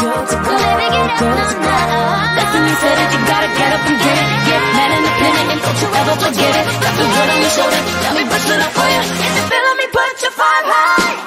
good. So go baby, get up, no, no. Destiny said it, you gotta get up and get it. Get mad in a minute and don't you ever forget it. Got the world on your shoulder, let me brush it up for you. If you feel me, put your five high.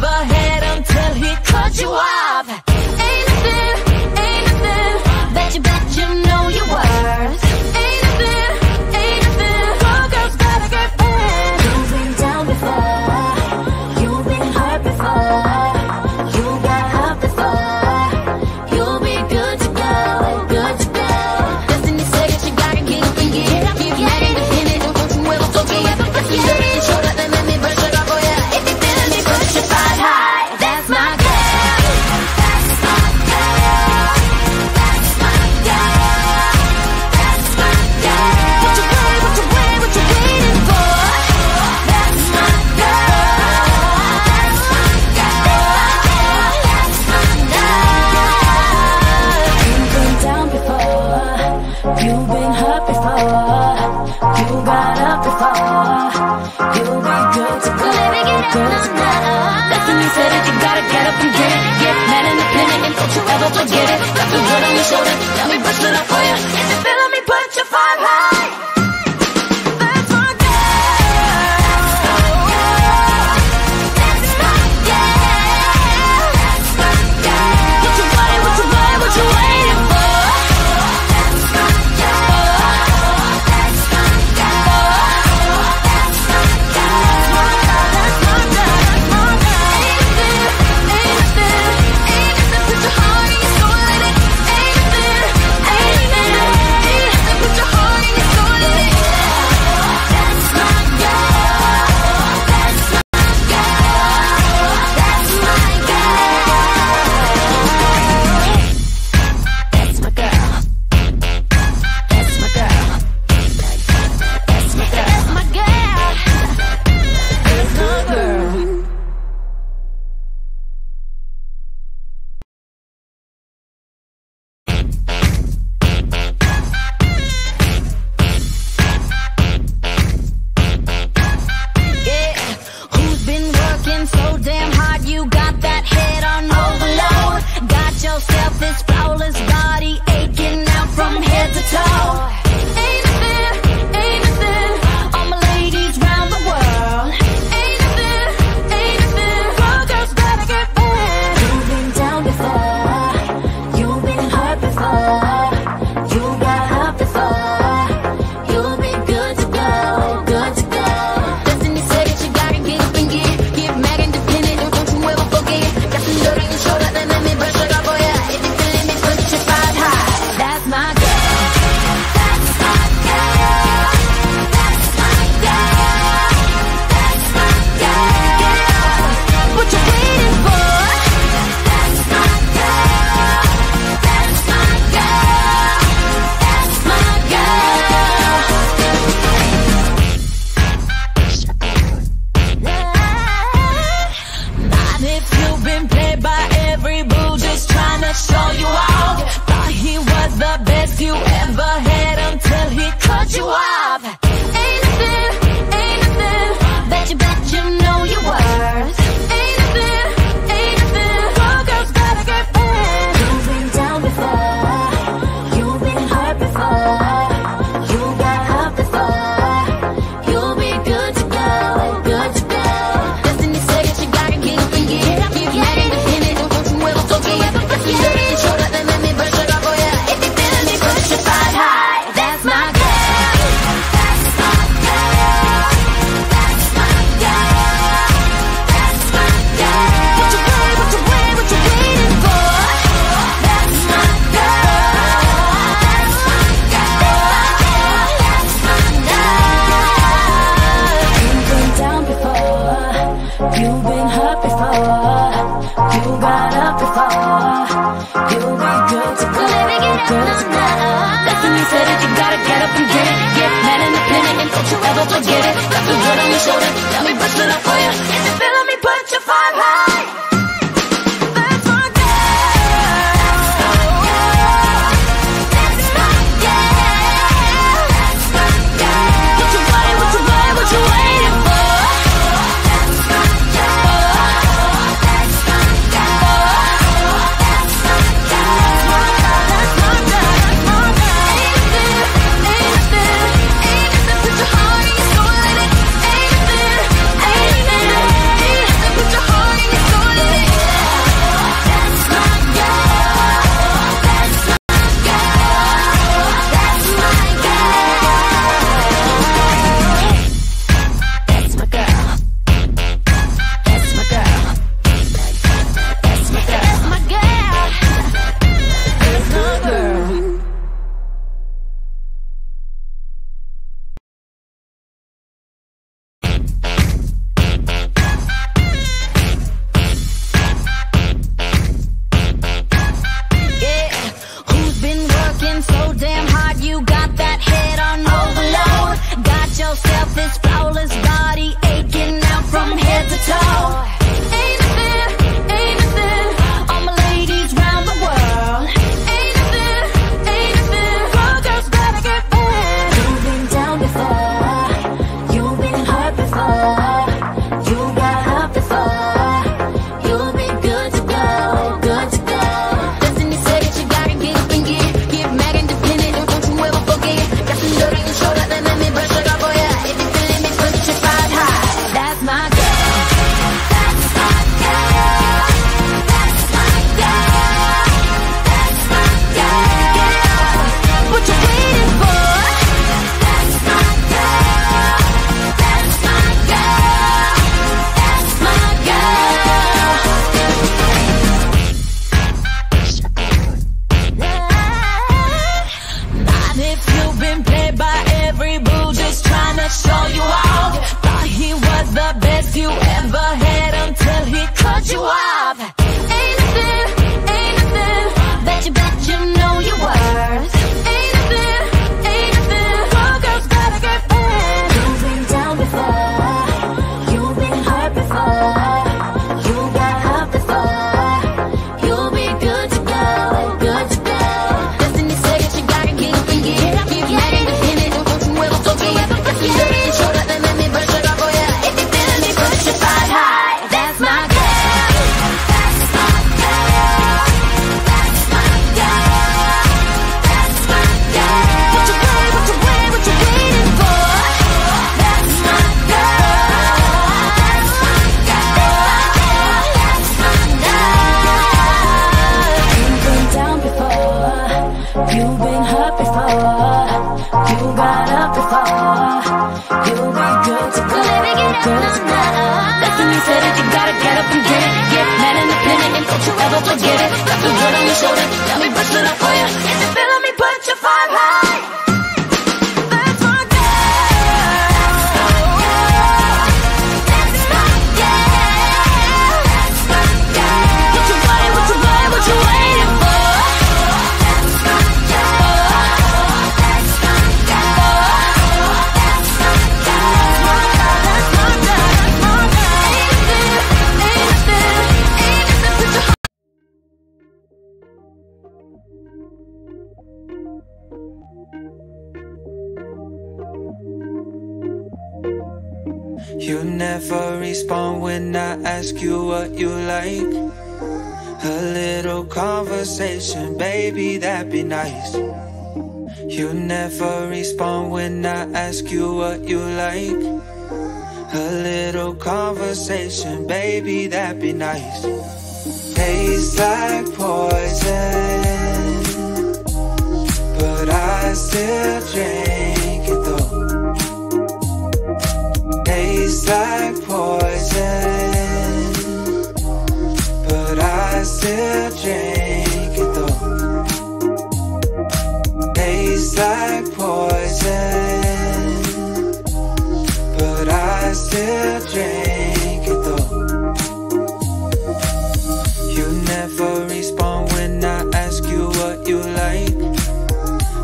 give a head until he cuts you off. Ain't a thing, ain't a thing. Bet you know your worth. Ain't a thing, ain't a thing. All girls got a girlfriend. You've been down before. You've been hurt before. You got hurt before. You'll be good to go, good to go. Just in this second, you gotta get up and get up. You're mad at the minute, don't you ever go get up. If you never get short up, then let me brush it off. Oh yeah, if you feeling me, push your butt high. That's my girl. That's my girl. That's my girl. That's my girl. What you want, what you wear, what you waiting for? That's my girl. That's my girl. That's my girl. You've been down before. You've been hurt before. You got up before. You'll be good to go, good to go. That's when you said it, you gotta get up and get it. Get mad in the minute and don't you ever forget it. Got the world on your shoulder, let me brush it off for you. If you feel me, put your five high. Put your heart don't forget it. Got the world on your shoulder, got me bustin' up for you. If you feel me, put your five high. That's my girl. That's my girl. That's my girl. What you want, what you want, what you waiting for? That's my girl. That's my girl. That's my girl. That's my girl. That's my girl. Ain't nothing but your heart. You never respond when I ask you what you like. A little conversation, baby, that'd be nice. You never respond when I ask you what you like. A little conversation, baby, that'd be nice. Tastes like poison, but I still drink it though. Tastes like poison, but I still drink it though. Tastes like poison, but I still drink it though. You never respond when I ask you what you like.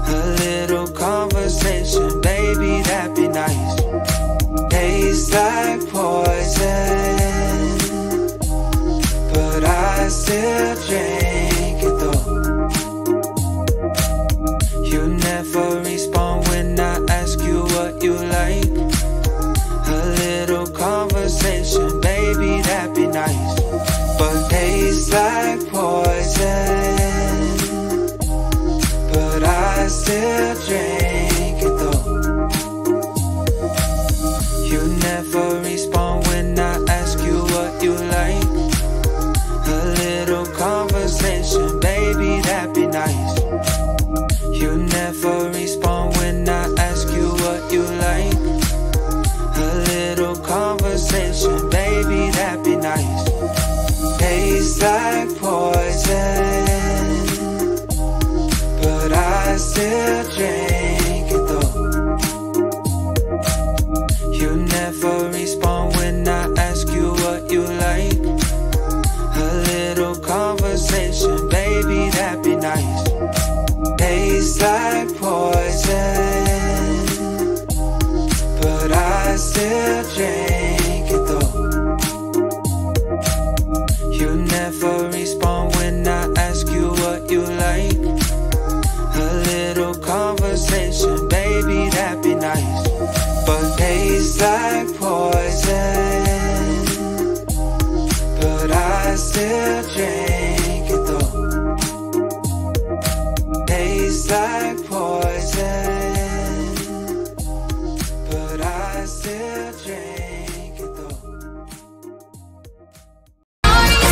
A little conversation, baby, that'd be nice. Tastes like poison, but I still drink it though. You never respond when I ask you what you like. A little conversation, baby, that'd be nice. But tastes like poison, but I still drink it though. You never respond when I ask you what you like. A little conversation, baby, that'd be nice. You never respond when I ask you what you like. A little conversation, baby, that'd be nice. Tastes like poison, but I still drink it though. You never respond when I ask you what you like. A little conversation, baby, that'd be nice. Tastes like poison, but I still drink it though. You never respond when I ask you what you like. A little conversation, baby, that'd be nice. But tastes like poison, but I still drink it though. Tastes like poison, but I still drink it though. That's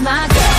my girl. That's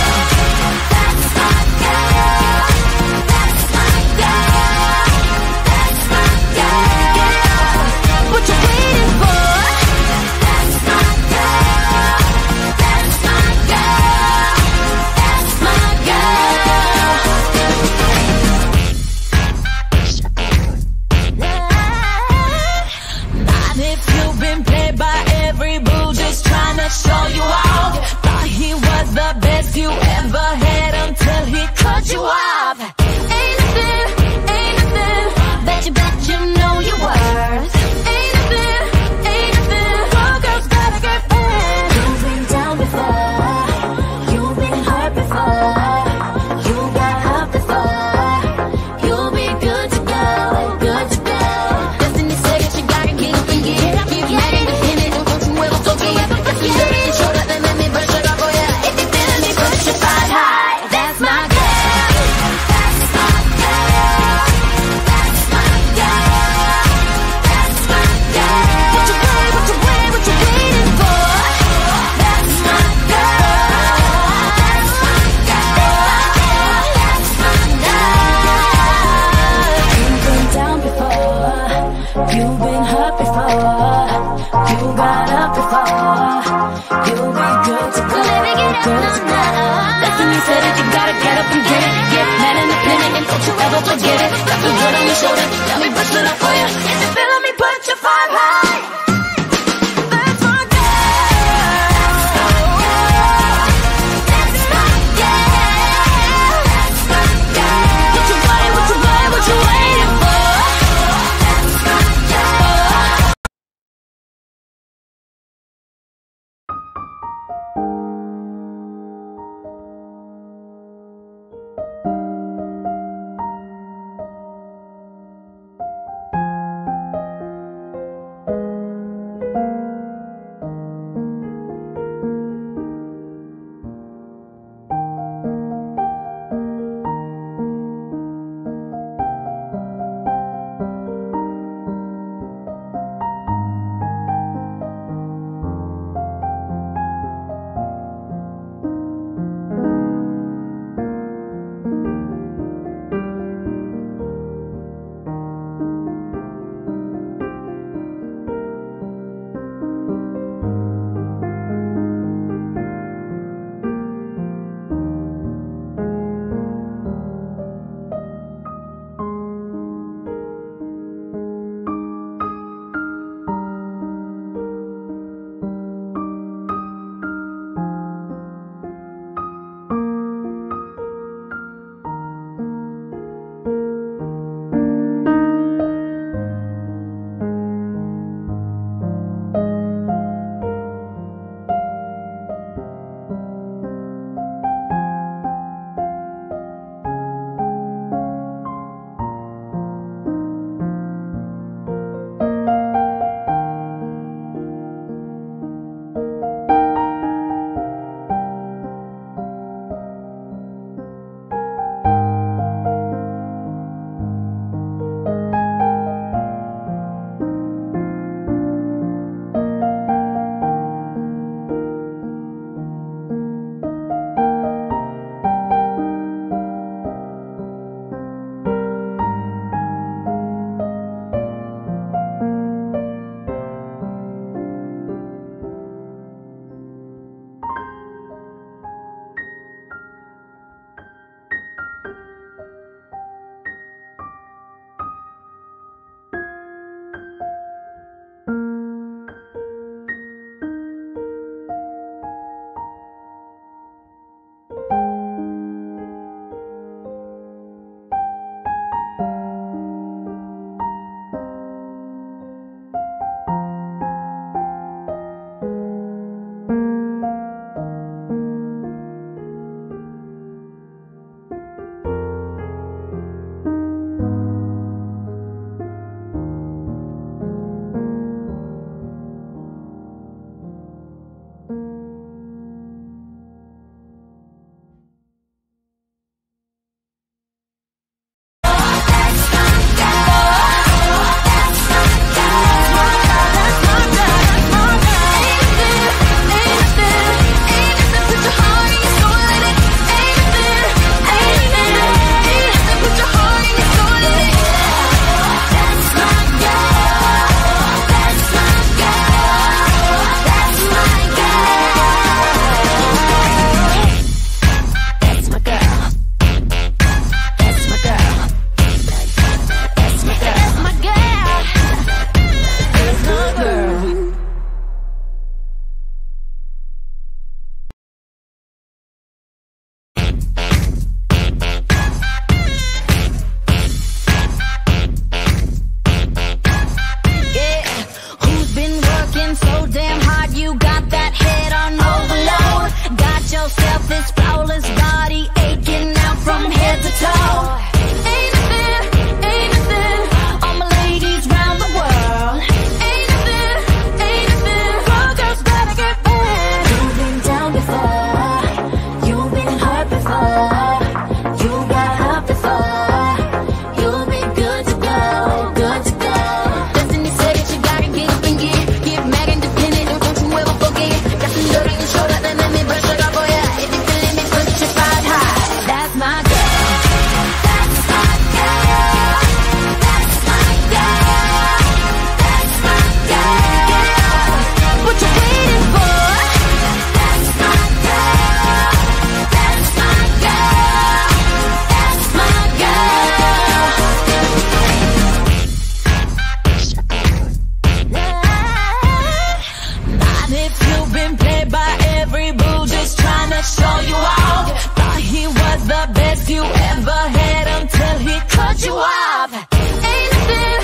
show you off. Thought he was the best you ever had until he cut you off. Ain't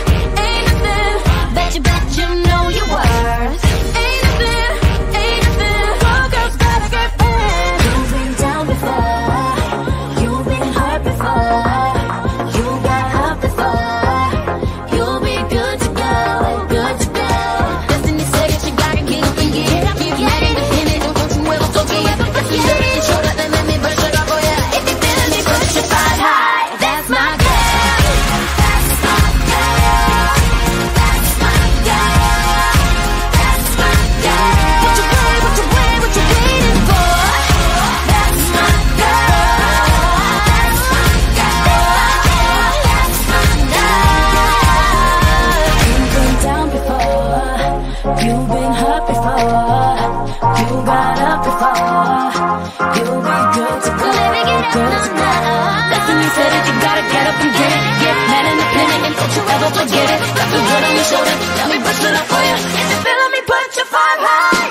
nothing that you bet you know you worth. Ain't nothing, oh girls gotta get in. You've been down before, you've been hurt before, you got hurt before, you'll be good to go, good to go. Destiny said that you gotta get up and get up, you mad at me, don't you ever go to it. You know that you're shorter than me, but you're not going to. If you're feeling me, put your side high.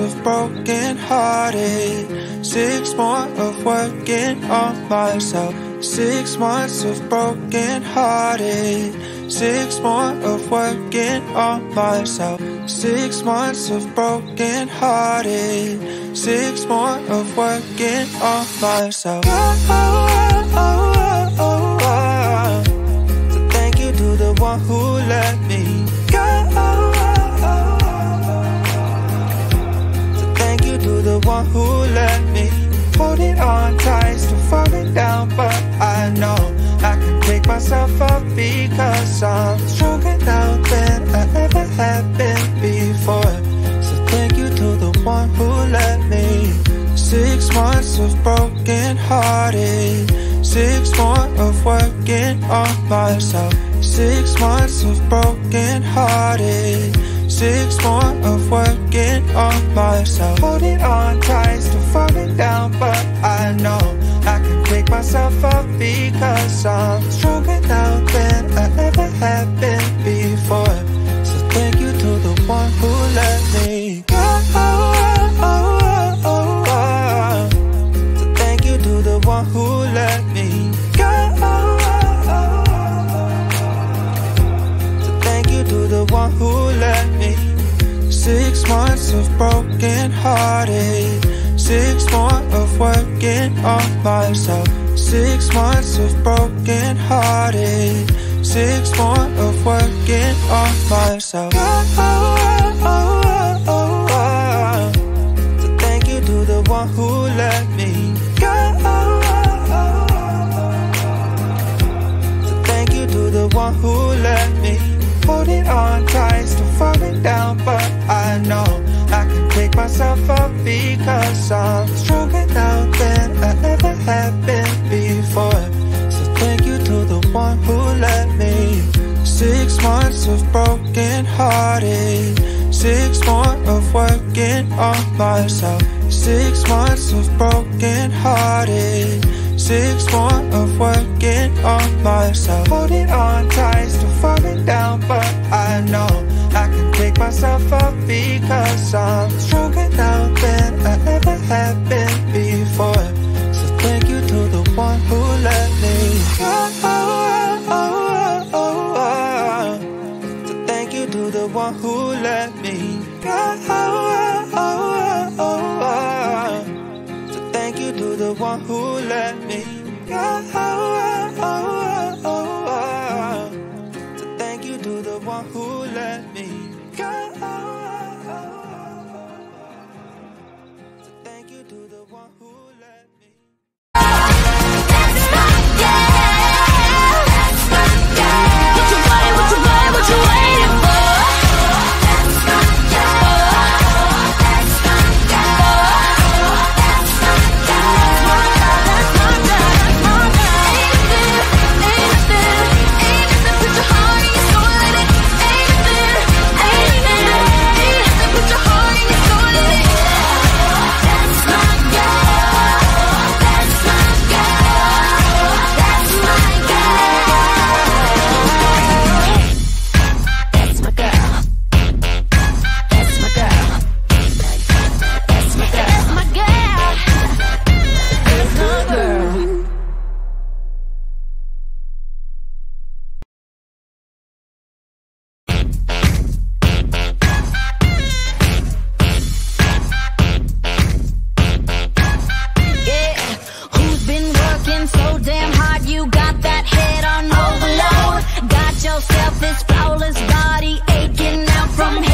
Of broken hearted, 6 more of working on myself, 6 months of broken hearted, 6 more of working on myself, 6 months of broken hearted, 6 more of working on myself. Oh, oh, oh, oh, oh, oh. So thank you to the one who let me go. Oh, to the one who let me hold it on tight, still falling down, but I know I can pick myself up because I'm stronger now than I ever have been before. So thank you to the one who let me. 6 months of broken hearted, 6 more of working on myself, 6 months of broken hearted, 6 more of working on myself. Holding on tight, still falling down, but I know I can pick myself up because I'm stronger now than I ever have been before. So thank you to the one who let me go. Oh, oh, oh, oh, oh. So thank you to the one who let me go. Oh, oh, oh, oh. So thank you to the one who let me. 6 months of broken hearted, 6 more of working on myself, 6 months of broken hearted, 6 more of working on myself. Oh, oh, oh, oh, oh, oh. So thank you to the one who let me go. Oh, oh, oh, oh. So thank you to the one who let me. Holding on tight, still falling down, but I know I can pick myself up because I'm stronger now than I ever have been before. So thank you to the one who let me. 6 months of broken hearted, 6 more of working on myself, 6 months of broken hearted, 6 more of working on myself. Holding on tight, still falling down, but I know I can pick myself up because I'm stronger now than I ever have been before. So thank you to the one who let me go. Oh, oh, oh, oh, oh. So thank you to the one who let me go. Oh, oh, oh, oh, oh. So thank you to the one who let me. Oh, oh, oh, oh, oh, oh. So thank you to the one who let me go. Oh, oh, oh, oh. So thank you to the one who let me. That's my girl. That's my girl. What you want? What you want? What you waiting for? That's my girl. That's my girl. That's my girl. That's my girl. Ain't nothing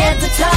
get to touch.